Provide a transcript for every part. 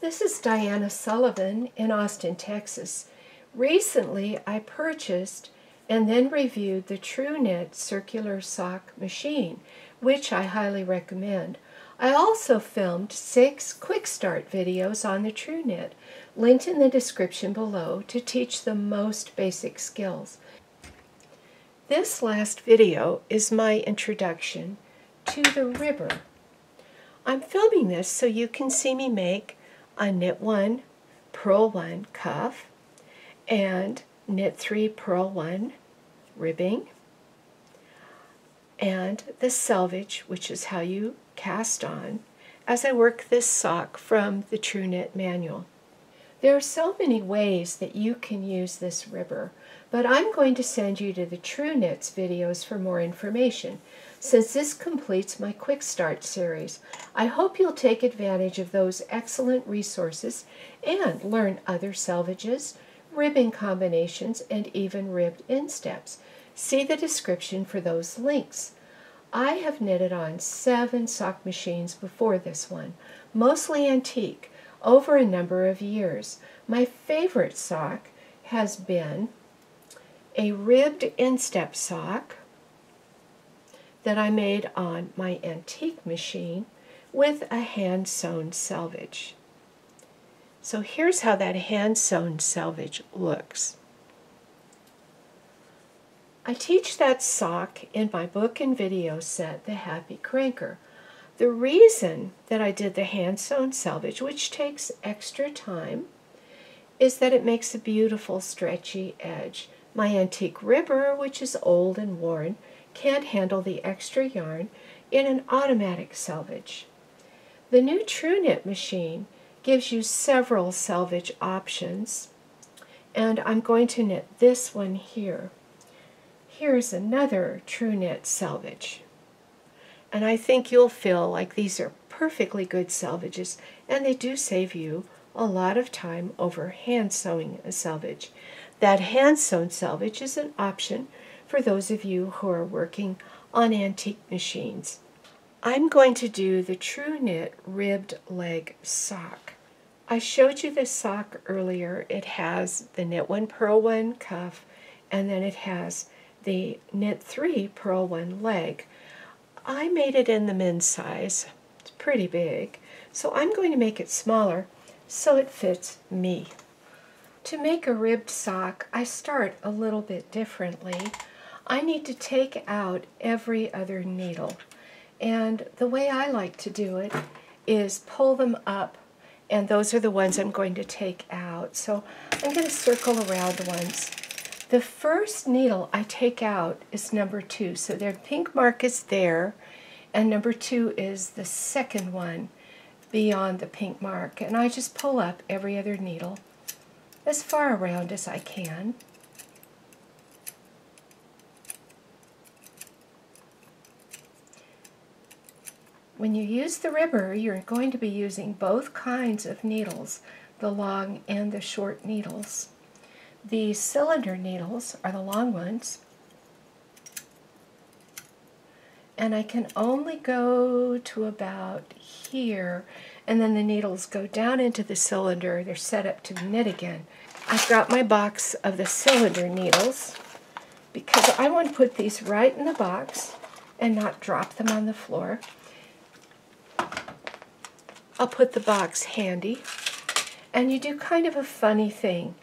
This is Diana Sullivan in Austin, Texas. Recently, I purchased and then reviewed the Tru-Knit Circular Sock Machine, which I highly recommend. I also filmed 6 quick start videos on the Tru-Knit, linked in the description below, to teach the most basic skills. This last video is my introduction to the ribber. I'm filming this so you can see me make a knit 1, purl 1 cuff, and knit 3, purl 1 ribbing, and the selvage, which is how you cast on, as I work this sock from the Tru-Knit manual. There are so many ways that you can use this ribber, but I'm going to send you to the Tru-Knit's videos for more information, since this completes my Quick Start series. I hope you'll take advantage of those excellent resources and learn other selvages, ribbing combinations, and even ribbed insteps. See the description for those links. I have knitted on 7 sock machines before this one, mostly antique, over a number of years. My favorite sock has been a ribbed instep sock that I made on my antique machine with a hand-sewn selvage. So here's how that hand-sewn selvage looks. I teach that sock in my book and video set, The Happy Cranker. The reason that I did the hand-sewn selvage, which takes extra time, is that it makes a beautiful stretchy edge. My antique ribber, which is old and worn, can't handle the extra yarn in an automatic selvage. The new Tru-Knit machine gives you several selvage options, and I'm going to knit this one here. Here's another Tru-Knit selvage. And I think you'll feel like these are perfectly good selvages, and they do save you a lot of time over hand sewing a selvage. That hand sewn selvage is an option for those of you who are working on antique machines. I'm going to do the Tru-Knit ribbed leg sock. I showed you this sock earlier. It has the knit 1, purl 1 cuff, and then it has the knit 3, purl 1 leg. I made it in the men's size. It's pretty big, so I'm going to make it smaller so it fits me. To make a ribbed sock, I start a little bit differently. I need to take out every other needle, and the way I like to do it is pull them up, and those are the ones I'm going to take out. So I'm going to circle around the ones. The first needle I take out is number 2, so their pink mark is there, and number 2 is the second one beyond the pink mark, and I just pull up every other needle as far around as I can. When you use the ribber, you're going to be using both kinds of needles, the long and the short needles. The cylinder needles are the long ones, and I can only go to about here, and then the needles go down into the cylinder. They're set up to knit again. I've got my box of the cylinder needles because I want to put these right in the box and not drop them on the floor. I'll put the box handy, and you do kind of a funny thing.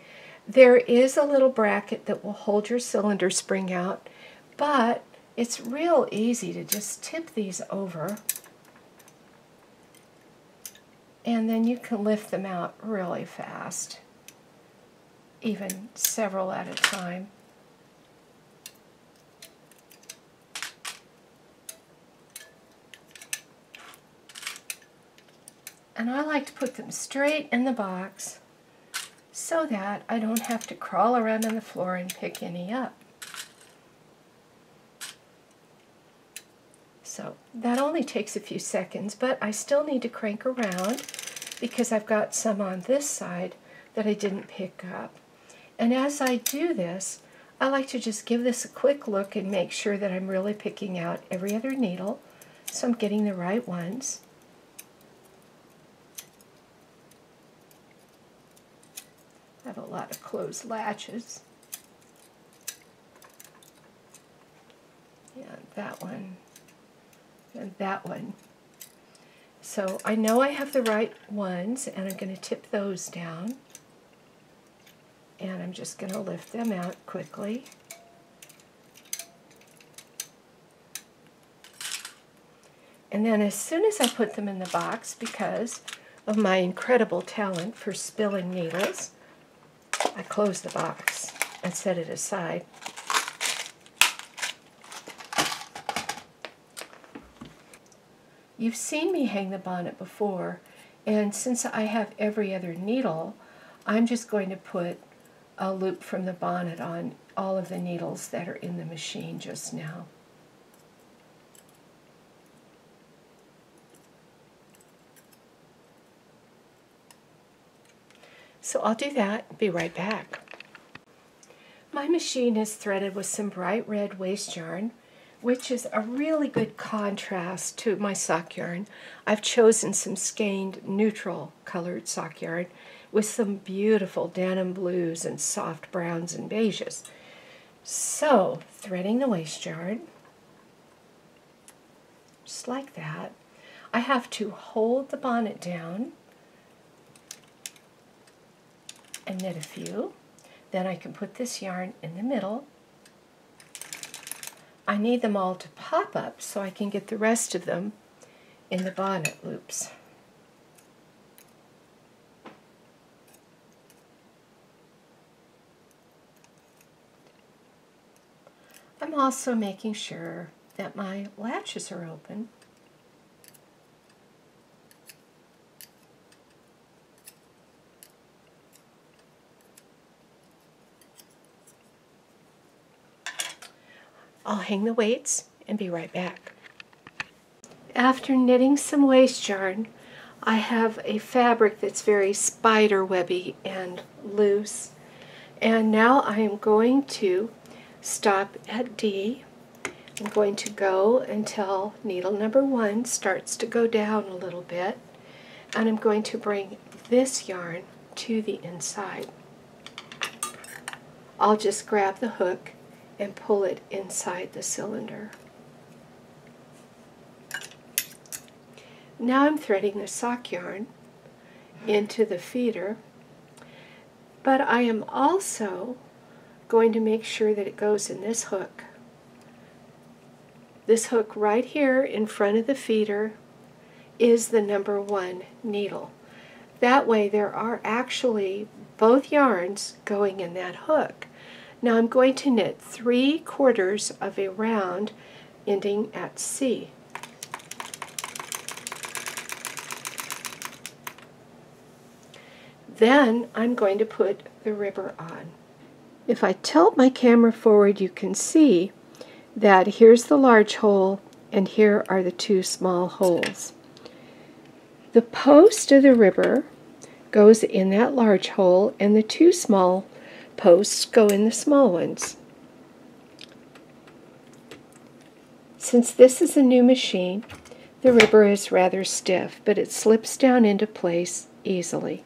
There is a little bracket that will hold your cylinder spring out, but it's real easy to just tip these over, and then you can lift them out really fast, even several at a time. And I like to put them straight in the box, so that I don't have to crawl around on the floor and pick any up. So that only takes a few seconds, but I still need to crank around because I've got some on this side that I didn't pick up. And as I do this, I like to just give this a quick look and make sure that I'm really picking out every other needle, so I'm getting the right ones. have a lot of closed latches. Yeah, that one and that one. So I know I have the right ones, and I'm going to tip those down, and I'm just going to lift them out quickly. And then as soon as I put them in the box, because of my incredible talent for spilling needles, I close the box and set it aside. You've seen me hang the bonnet before, and since I have every other needle, I'm just going to put a loop from the bonnet on all of the needles that are in the machine just now. So I'll do that, be right back. My machine is threaded with some bright red waste yarn, which is a really good contrast to my sock yarn. I've chosen some skeined neutral colored sock yarn with some beautiful denim blues and soft browns and beiges. So, threading the waste yarn, just like that. I have to hold the bonnet down and knit a few. Then I can put this yarn in the middle. I need them all to pop up so I can get the rest of them in the bonnet loops. I'm also making sure that my latches are open. I'll hang the weights and be right back. After knitting some waste yarn, I have a fabric that's very spider webby and loose. And now I am going to stop at D. I'm going to go until needle number 1 starts to go down a little bit. And I'm going to bring this yarn to the inside. I'll just grab the hook and pull it inside the cylinder. Now I'm threading the sock yarn into the feeder, but I am also going to make sure that it goes in this hook. This hook right here in front of the feeder is the number 1 needle. That way there are actually both yarns going in that hook. Now I'm going to knit 3/4 of a round ending at C. Then I'm going to put the ribber on. If I tilt my camera forward, you can see that here's the large hole and here are the 2 small holes. The post of the ribber goes in that large hole and the 2 small posts go in the small ones. Since this is a new machine, the ribber is rather stiff, but it slips down into place easily.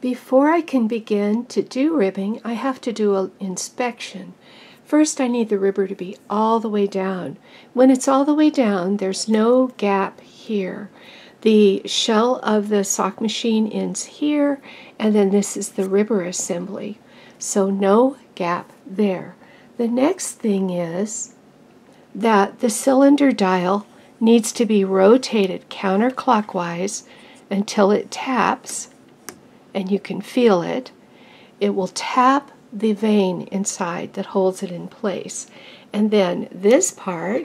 Before I can begin to do ribbing, I have to do an inspection. First, I need the ribber to be all the way down. When it's all the way down, there's no gap here. The shell of the sock machine ends here, and then this is the ribber assembly. So no gap there. The next thing is that the cylinder dial needs to be rotated counterclockwise until it taps, and you can feel it. It will tap the vein inside that holds it in place. And then this part,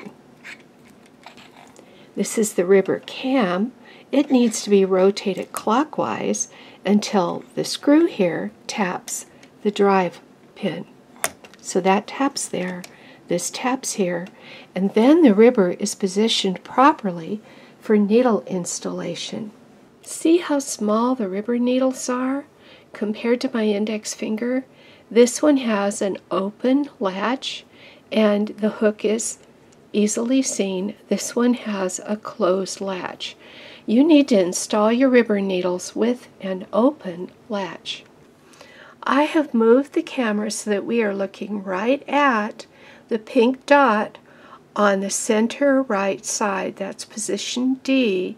this is the ribber cam, it needs to be rotated clockwise until the screw here taps the drive pin. So that taps there, this taps here, and then the ribber is positioned properly for needle installation. See how small the ribber needles are compared to my index finger? This one has an open latch and the hook is easily seen. This one has a closed latch. you need to install your ribber needles with an open latch. I have moved the camera so that we are looking right at the pink dot on the center right side. That's position D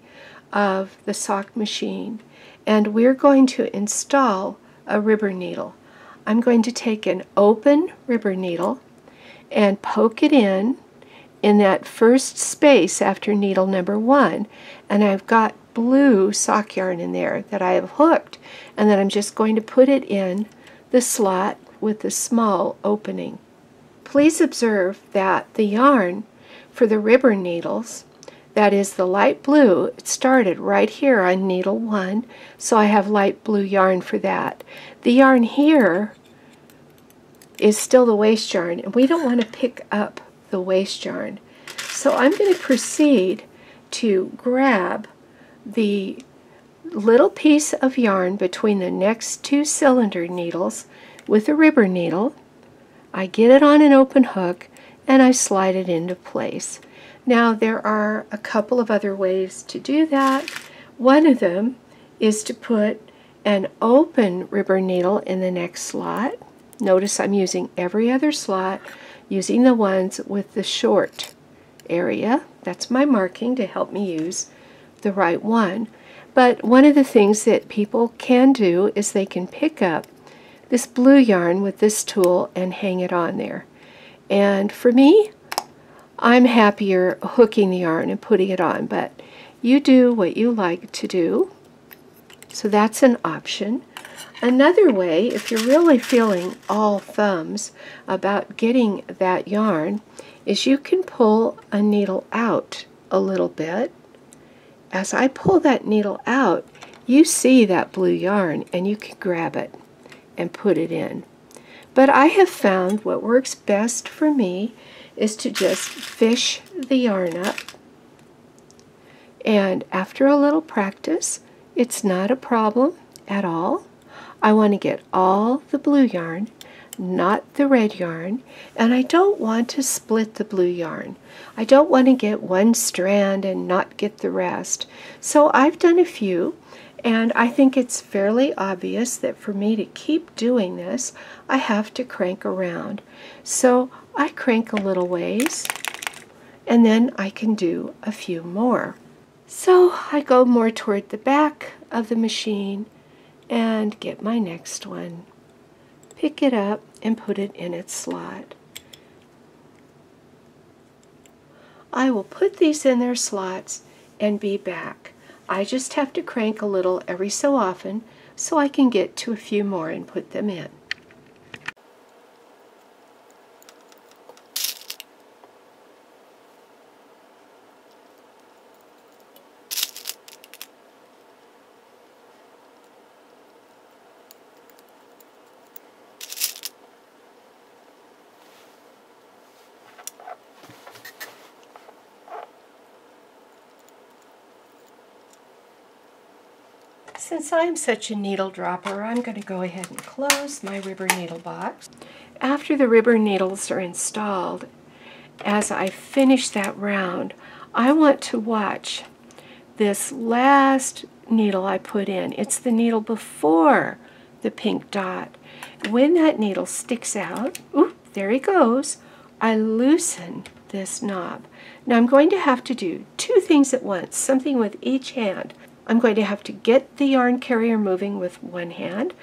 of the sock machine. And we're going to install a ribber needle. I'm going to take an open ribber needle and poke it in that first space after needle number 1, and I've got blue sock yarn in there that I have hooked, and then I'm just going to put it in the slot with the small opening. Please observe that the yarn for the ribber needles, that is the light blue, it started right here on needle 1, so I have light blue yarn for that. The yarn here is still the waste yarn, and we don't want to pick up the waste yarn. So I'm going to proceed to grab the little piece of yarn between the next two cylinder needles with a ribber needle. I get it on an open hook and I slide it into place. Now there are a couple of other ways to do that. One of them is to put an open ribber needle in the next slot. Notice I'm using every other slot, using the ones with the short area. That's my marking to help me use the right one. But one of the things that people can do is they can pick up this blue yarn with this tool and hang it on there. And for me, I'm happier hooking the yarn and putting it on, but you do what you like to do. So that's an option. Another way, if you're really feeling all thumbs about getting that yarn, is you can pull a needle out a little bit. As I pull that needle out, you see that blue yarn and you can grab it and put it in. But I have found what works best for me is to just fish the yarn up, and after a little practice, it's not a problem at all. I want to get all the blue yarn, not the red yarn, and I don't want to split the blue yarn. I don't want to get one strand and not get the rest. So I've done a few, and I think it's fairly obvious that for me to keep doing this, I have to crank around. So I crank a little ways, and then I can do a few more. So I go more toward the back of the machine and get my next one, pick it up and put it in its slot. I will put these in their slots and be back. I just have to crank a little every so often so I can get to a few more and put them in. Since I'm such a needle dropper, I'm going to go ahead and close my ribber needle box. After the ribber needles are installed, as I finish that round, I want to watch this last needle I put in. It's the needle before the pink dot. When that needle sticks out, oop, there he goes, I loosen this knob. Now I'm going to have to do two things at once, something with each hand. I'm going to have to get the yarn carrier moving with one hand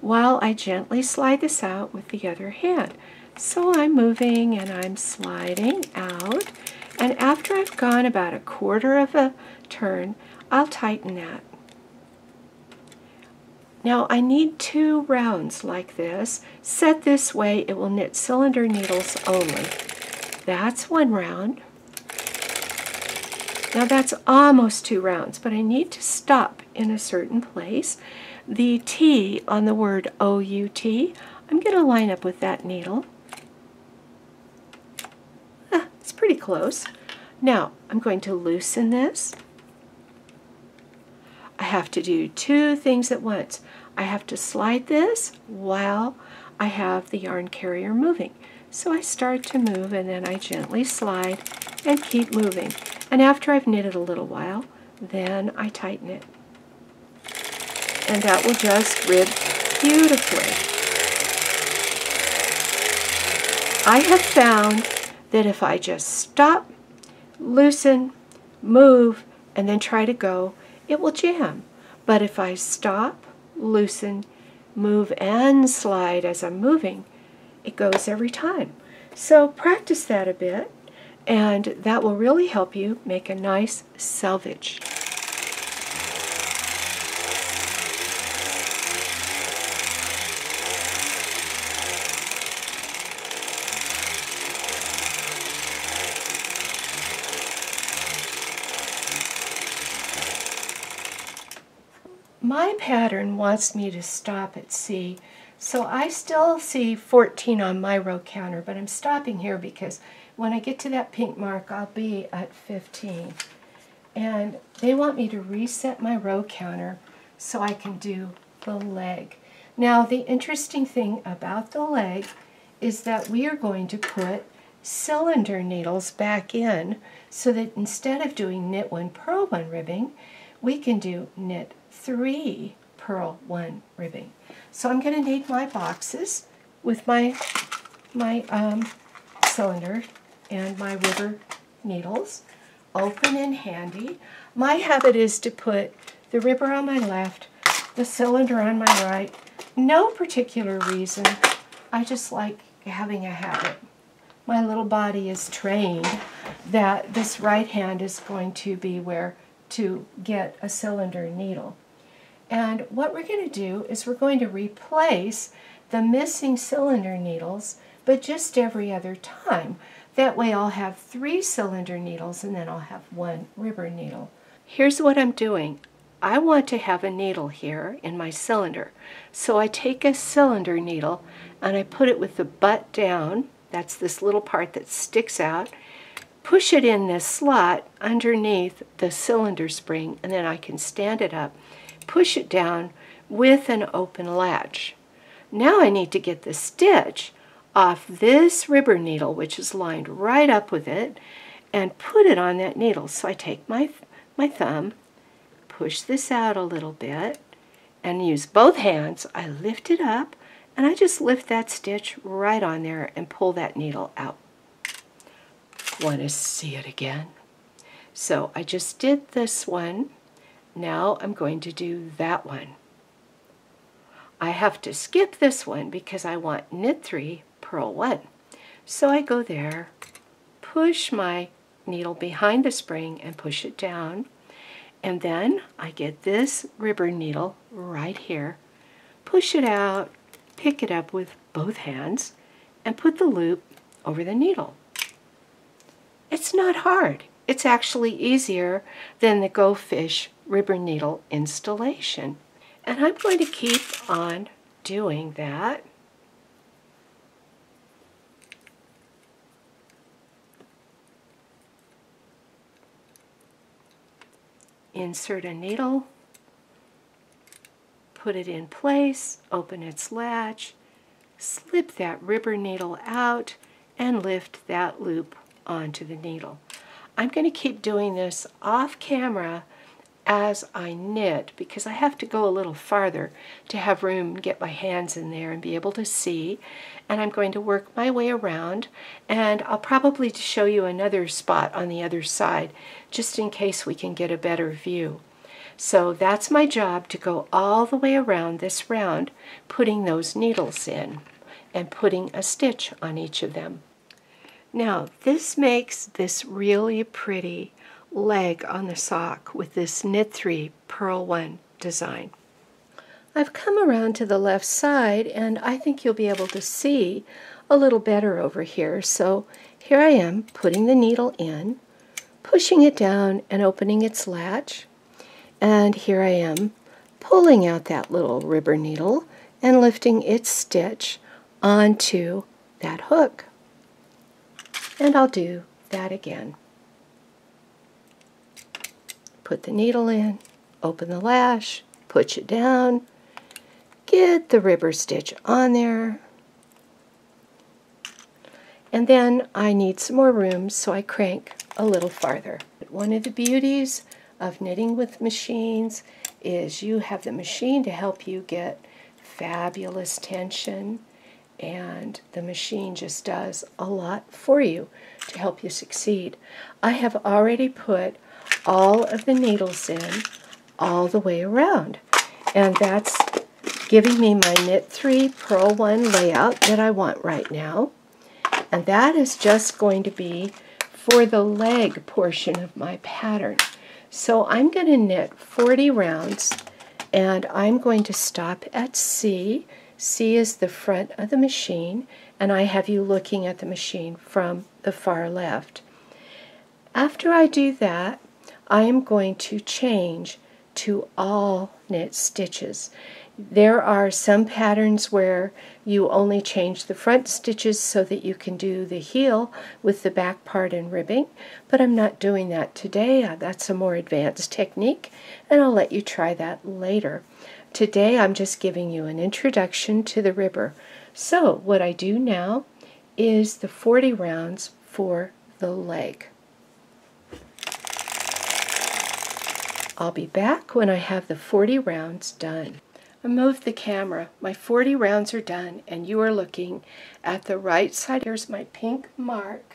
while I gently slide this out with the other hand. So I'm moving and I'm sliding out, and after I've gone about a quarter of a turn, I'll tighten that. Now I need two rounds like this. Set this way, it will knit cylinder needles only. That's one round. Now that's almost two rounds, but I need to stop in a certain place. The T on the word O-U-T, I'm going to line up with that needle. It's pretty close. Now I'm going to loosen this. I have to do two things at once. I have to slide this while I have the yarn carrier moving. So I start to move and then I gently slide and keep moving. And after I've knitted a little while, then I tighten it. And that will just rib beautifully. I have found that if I just stop, loosen, move, and then try to go, it will jam. But if I stop, loosen, move, and slide as I'm moving, it goes every time. So practice that a bit, and that will really help you make a nice selvage. My pattern wants me to stop at C, so I still see 14 on my row counter, but I'm stopping here because when I get to that pink mark, I'll be at 15. And they want me to reset my row counter so I can do the leg. Now, the interesting thing about the leg is that we are going to put cylinder needles back in so that instead of doing knit 1, purl 1 ribbing, we can do knit 3, purl 1 ribbing. So I'm going to need my boxes with my cylinder and my ribber needles, open and handy. My habit is to put the ribber on my left, the cylinder on my right. No particular reason. I just like having a habit. My little body is trained that this right hand is going to be where to get a cylinder needle. And what we're going to do is we're going to replace the missing cylinder needles, but just every other time. That way I'll have 3 cylinder needles and then I'll have 1 ribber needle. Here's what I'm doing. I want to have a needle here in my cylinder. So I take a cylinder needle and I put it with the butt down, that's this little part that sticks out, push it in this slot underneath the cylinder spring, and then I can stand it up, push it down with an open latch. Now I need to get the stitch off this ribber needle, which is lined right up with it, and put it on that needle. So I take my thumb, push this out a little bit, and use both hands. I lift it up, and I just lift that stitch right on there and pull that needle out. Want to see it again? So I just did this one. Now I'm going to do that one. I have to skip this one because I want knit 3, purl 1. So I go there, push my needle behind the spring and push it down, and then I get this ribber needle right here, push it out, pick it up with both hands, and put the loop over the needle. It's not hard. It's actually easier than the Go Fish ribber needle installation. And I'm going to keep on doing that. Insert a needle, put it in place, open its latch, slip that ribber needle out, and lift that loop onto the needle. I'm going to keep doing this off camera as I knit because I have to go a little farther to have room and get my hands in there and be able to see, and I'm going to work my way around, and I'll probably show you another spot on the other side just in case we can get a better view. So that's my job, to go all the way around this round, putting those needles in and putting a stitch on each of them. Now, this makes this really pretty leg on the sock with this knit 3, purl 1 design. I've come around to the left side, and I think you'll be able to see a little better over here. So here I am, putting the needle in, pushing it down and opening its latch. And here I am, pulling out that little ribber needle and lifting its stitch onto that hook. And I'll do that again. Put the needle in, open the lash, push it down, get the ribber stitch on there, and then I need some more room, so I crank a little farther. One of the beauties of knitting with machines is you have the machine to help you get fabulous tension, and the machine just does a lot for you to help you succeed. I have already put all of the needles in all the way around, and that's giving me my knit 3 purl 1 layout that I want right now, and that is just going to be for the leg portion of my pattern. So I'm going to knit 40 rounds, and I'm going to stop at C. C is the front of the machine, and I have you looking at the machine from the far left. After I do that, I am going to change to all knit stitches. There are some patterns where you only change the front stitches so that you can do the heel with the back part and ribbing, but I'm not doing that today. That's a more advanced technique, and I'll let you try that later. Today I'm just giving you an introduction to the ribber. So what I do now is the 40 rounds for the leg. I'll be back when I have the 40 rounds done. I moved the camera. My 40 rounds are done, and you are looking at the right side. Here's my pink mark,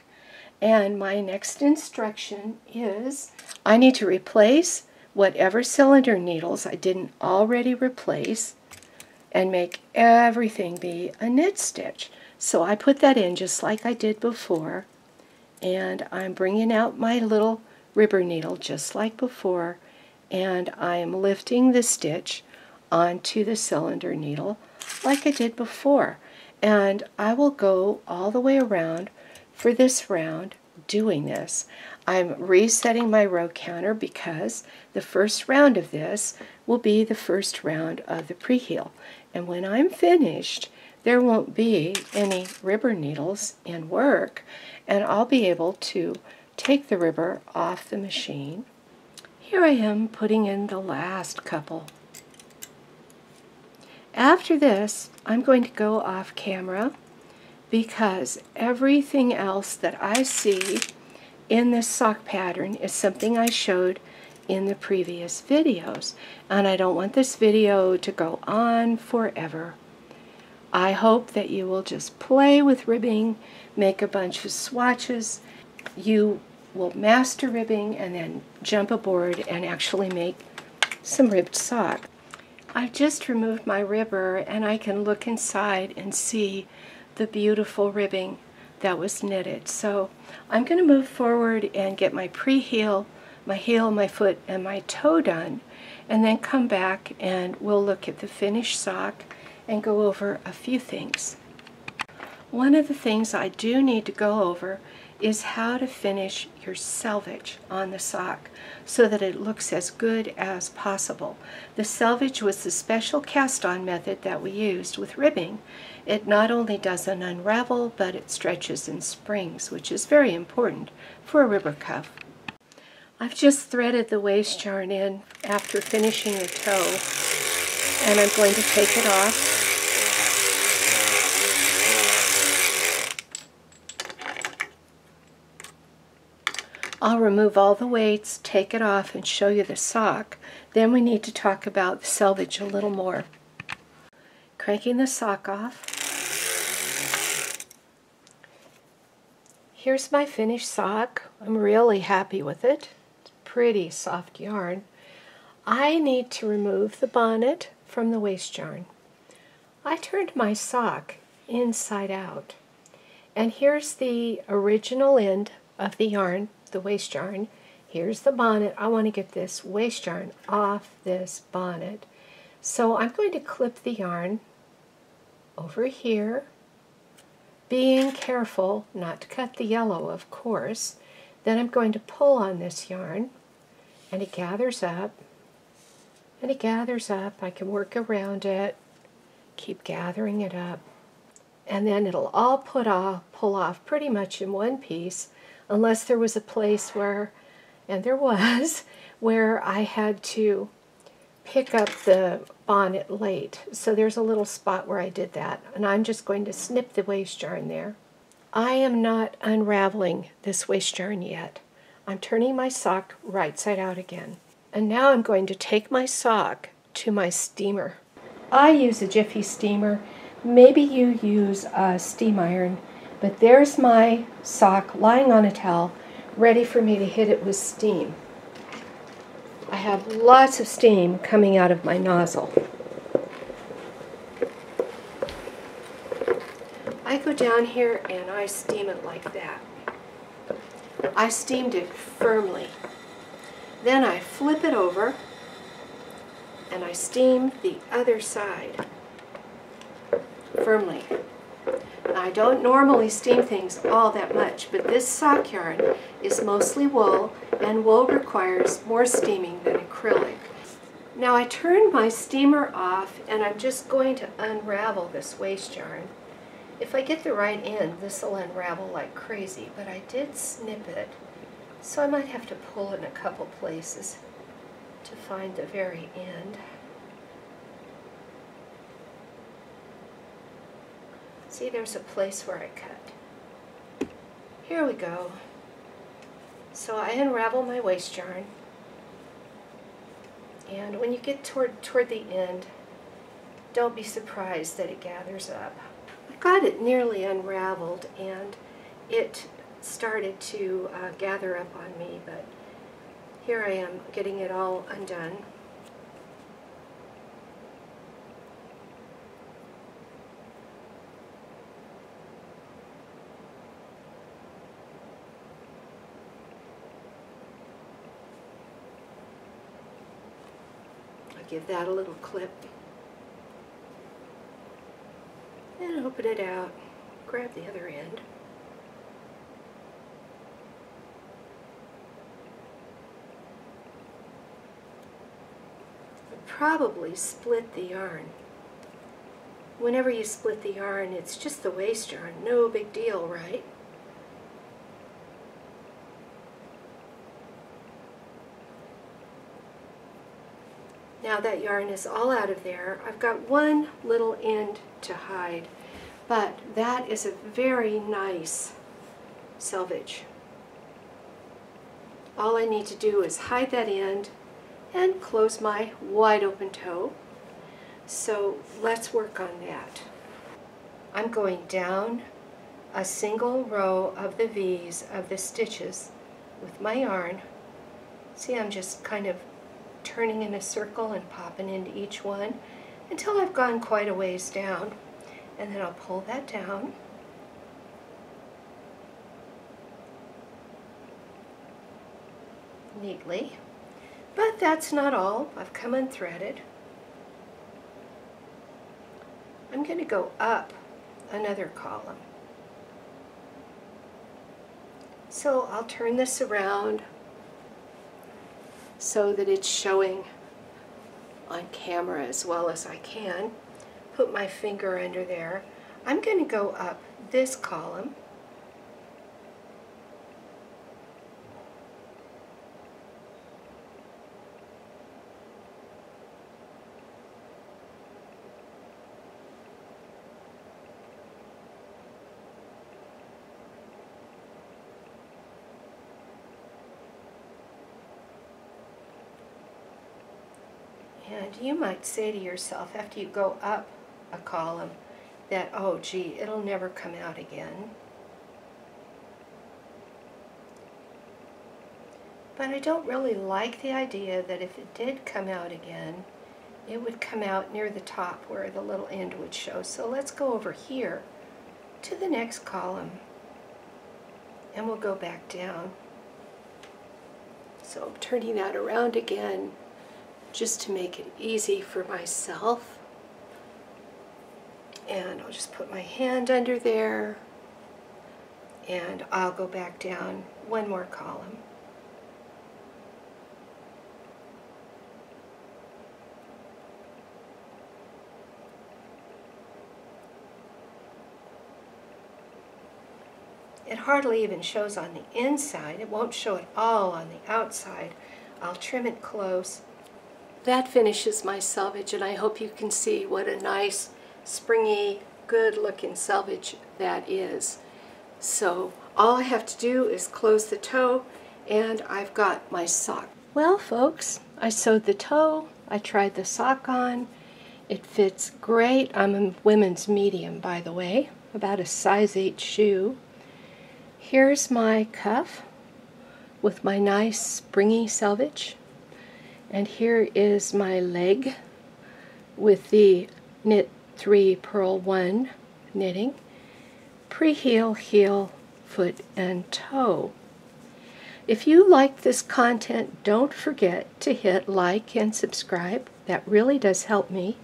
and my next instruction is I need to replace whatever cylinder needles I didn't already replace and make everything be a knit stitch. So I put that in just like I did before, and I'm bringing out my little ribber needle just like before, and I'm lifting the stitch onto the cylinder needle like I did before, and I will go all the way around for this round doing this. I'm resetting my row counter because the first round of this will be the first round of the pre-heel, and when I'm finished there won't be any ribber needles in work, and I'll be able to take the ribber off the machine. Here I am putting in the last couple. After this, I'm going to go off camera because everything else that I see in this sock pattern is something I showed in the previous videos, and I don't want this video to go on forever. I hope that you will just play with ribbing, make a bunch of swatches. You will master ribbing and then jump aboard and actually make some ribbed sock. I've just removed my ribber, and I can look inside and see the beautiful ribbing that was knitted. So I'm going to move forward and get my pre-heel, my heel, my foot, and my toe done, and then come back and we'll look at the finished sock and go over a few things. One of the things I do need to go over is how to finish your selvage on the sock so that it looks as good as possible. The selvage was the special cast-on method that we used with ribbing. It not only doesn't unravel, but it stretches and springs, which is very important for a ribber cuff. I've just threaded the waist yarn in after finishing the toe, and I'm going to take it off. I'll remove all the weights, take it off, and show you the sock. Then we need to talk about the selvage a little more. Cranking the sock off. Here's my finished sock. I'm really happy with it. It's pretty soft yarn. I need to remove the bonnet from the waist yarn. I turned my sock inside out, and here's the original end of the yarn, the waist yarn. Here's the bonnet. I want to get this waist yarn off this bonnet. So I'm going to clip the yarn over here, being careful not to cut the yellow, of course. Then I'm going to pull on this yarn, and it gathers up, and it gathers up. I can work around it, keep gathering it up, and then it'll all pull off pretty much in one piece, unless there was a place where, and there was, where I had to pick up the bonnet late. So there's a little spot where I did that, and I'm just going to snip the waist yarn there. I am not unraveling this waist yarn yet. I'm turning my sock right side out again. And now I'm going to take my sock to my steamer. I use a Jiffy steamer. Maybe you use a steam iron, but there's my sock lying on a towel, ready for me to hit it with steam. I have lots of steam coming out of my nozzle. I go down here and I steam it like that. I steamed it firmly. Then I flip it over and I steam the other side firmly. I don't normally steam things all that much, but this sock yarn is mostly wool, and wool requires more steaming than acrylic. Now I turned my steamer off and I'm just going to unravel this waste yarn. If I get the right end, this will unravel like crazy, but I did snip it, so I might have to pull in a couple places to find the very end. See, there's a place where I cut. Here we go. So I unravel my waste yarn, and when you get toward the end, don't be surprised that it gathers up. I got it nearly unraveled, and it started to gather up on me, but here I am getting it all undone. Give that a little clip and open it out, grab the other end. Probably split the yarn. Whenever you split the yarn, it's just the waste yarn, no big deal, right? Now that yarn is all out of there. I've got one little end to hide, but that is a very nice selvage. All I need to do is hide that end and close my wide open toe. So let's work on that. I'm going down a single row of the V's of the stitches with my yarn. See, I'm just kind of turning in a circle and popping into each one until I've gone quite a ways down, and then I'll pull that down. Neatly. But that's not all. I've come unthreaded. I'm going to go up another column. So I'll turn this around so that it's showing on camera as well as I can. Put my finger under there. I'm going to go up this column. And you might say to yourself after you go up a column that, oh gee, it'll never come out again. But I don't really like the idea that if it did come out again, it would come out near the top where the little end would show. So let's go over here to the next column and we'll go back down. So I'm turning that around again, just to make it easy for myself. And I'll just put my hand under there and I'll go back down one more column. It hardly even shows on the inside. It won't show at all on the outside. I'll trim it close. That finishes my selvage, and I hope you can see what a nice, springy, good-looking selvage that is. So all I have to do is close the toe, and I've got my sock. Well, folks, I sewed the toe, I tried the sock on, it fits great. I'm a women's medium, by the way, about a size 8 shoe. Here's my cuff with my nice springy selvage, and here is my leg with the knit 3 purl 1 knitting, pre-heel, heel, foot, and toe. If you like this content, don't forget to hit like and subscribe. That really does help me.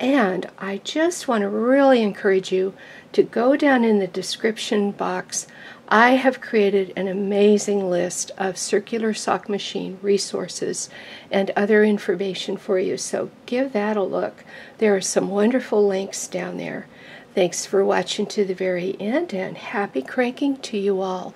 And I just want to really encourage you to go down in the description box. I have created an amazing list of circular sock machine resources and other information for you, so give that a look. There are some wonderful links down there. Thanks for watching to the very end, and happy cranking to you all.